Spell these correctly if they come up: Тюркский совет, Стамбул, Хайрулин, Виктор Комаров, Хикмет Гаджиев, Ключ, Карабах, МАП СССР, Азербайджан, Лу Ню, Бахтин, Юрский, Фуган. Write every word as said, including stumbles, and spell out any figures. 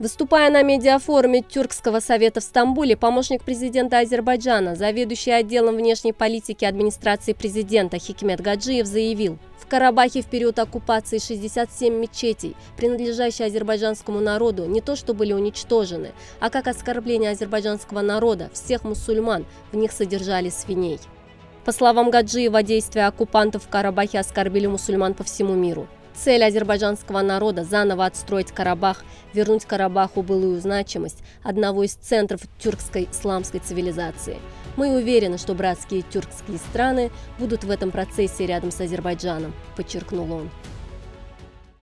Выступая на медиафоруме Тюркского совета в Стамбуле, помощник президента Азербайджана, заведующий отделом внешней политики администрации президента Хикмет Гаджиев заявил, в Карабахе в период оккупации шестьдесят семь мечетей, принадлежащих азербайджанскому народу, не то что были уничтожены, а как оскорбление азербайджанского народа, всех мусульман, в них содержали свиней. По словам Гаджиева, действия оккупантов в Карабахе оскорбили мусульман по всему миру. Цель азербайджанского народа – заново отстроить Карабах, вернуть Карабаху былую значимость одного из центров тюркской исламской цивилизации. Мы уверены, что братские тюркские страны будут в этом процессе рядом с Азербайджаном, подчеркнул он.